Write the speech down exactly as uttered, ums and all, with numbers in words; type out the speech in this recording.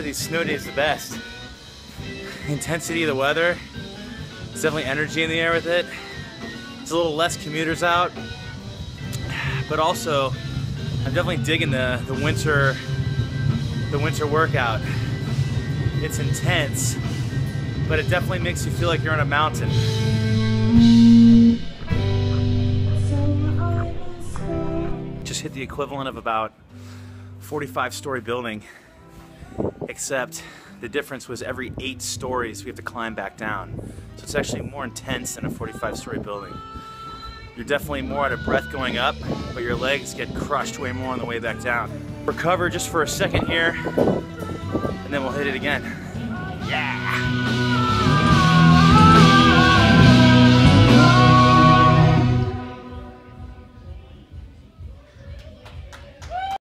far, these snow days are the best. Intensity of the weather, there's definitely energy in the air with it. It's a little less commuters out, but also I'm definitely digging the, the winter the winter workout. It's intense, but it definitely makes you feel like you're on a mountain. Just hit the equivalent of about forty-five story building, except the difference was every eight stories we have to climb back down. So it's actually more intense than a forty-five story building. You're definitely more out of breath going up, but your legs get crushed way more on the way back down. Recover just for a second here, and then we'll hit it again. Yeah!